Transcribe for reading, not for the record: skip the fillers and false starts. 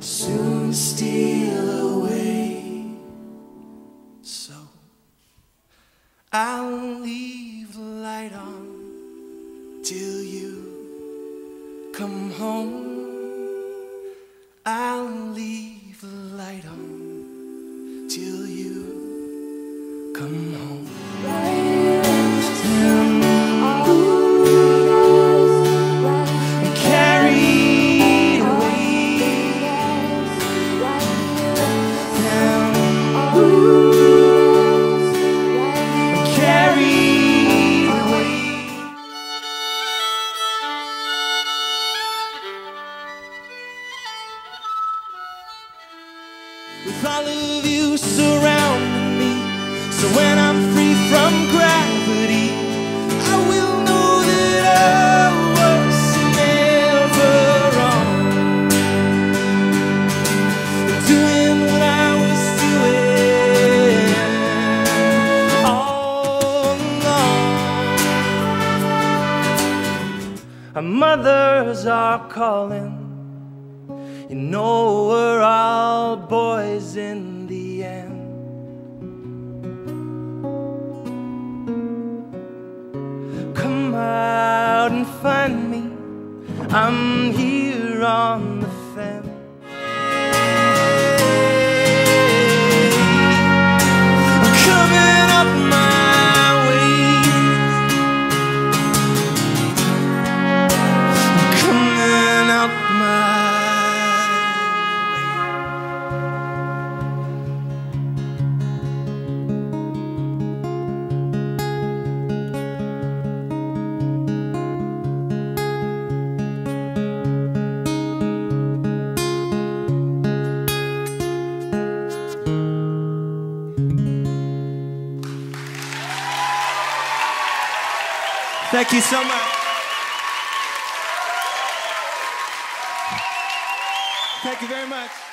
soon steal away. So I'll leave the light on till you come home. I'll leave the light on till you come home. With all of you surrounding me, so when I'm free from gravity, I will know that I was never wrong. Doing what I was doing all along. Our mothers are calling. You know we're all boys in the end. Come out and find me, I'm here on the fence. I'm coming up my way. I'm coming up my way. Thank you so much. Thank you very much.